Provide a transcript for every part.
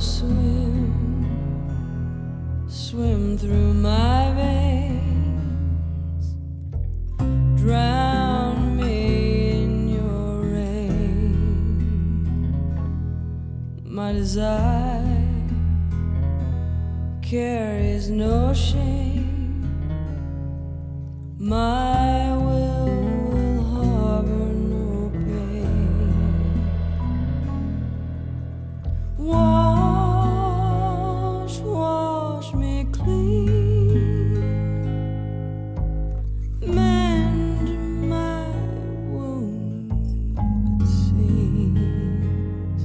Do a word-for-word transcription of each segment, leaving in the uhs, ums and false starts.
swim, swim through my veins, drown me in your rain. My desire carries no shame, my will will harbor no pain. Wash, wash me clean, mend my wound, it seems,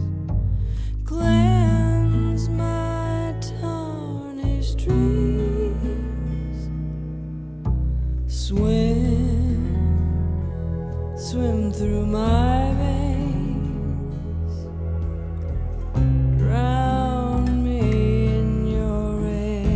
cleanse my tarnished dreams. Swim, swim through my veins, drown me in your rain.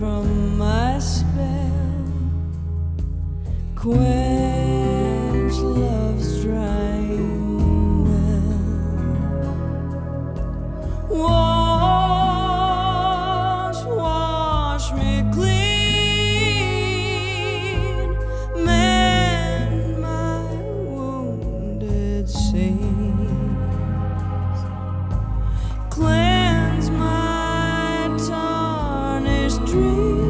From my spell, quench love's drying well. Wash, wash me clean, mend my wounded seams, cleanse my tarnished dreams.